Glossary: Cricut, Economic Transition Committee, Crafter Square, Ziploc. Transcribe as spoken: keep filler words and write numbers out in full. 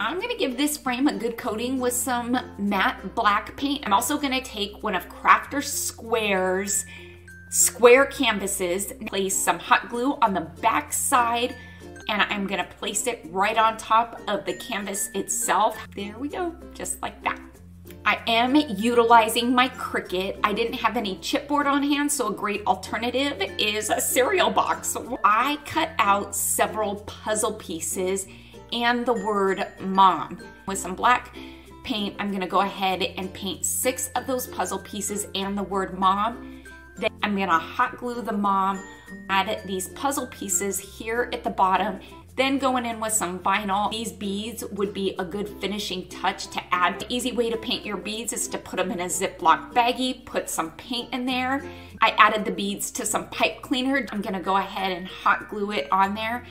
I'm gonna give this frame a good coating with some matte black paint. I'm also gonna take one of Crafter Square's square canvases, place some hot glue on the back side, and I'm gonna place it right on top of the canvas itself. There we go, just like that. I am utilizing my Cricut. I didn't have any chipboard on hand, so a great alternative is a cereal box. I cut out several puzzle pieces and the word mom. With some black paint, I'm gonna go ahead and paint six of those puzzle pieces and the word mom. Then I'm gonna hot glue the mom, add these puzzle pieces here at the bottom, then going in with some vinyl. These beads would be a good finishing touch to add. The easy way to paint your beads is to put them in a Ziploc baggie, put some paint in there. I added the beads to some pipe cleaner. I'm gonna go ahead and hot glue it on there.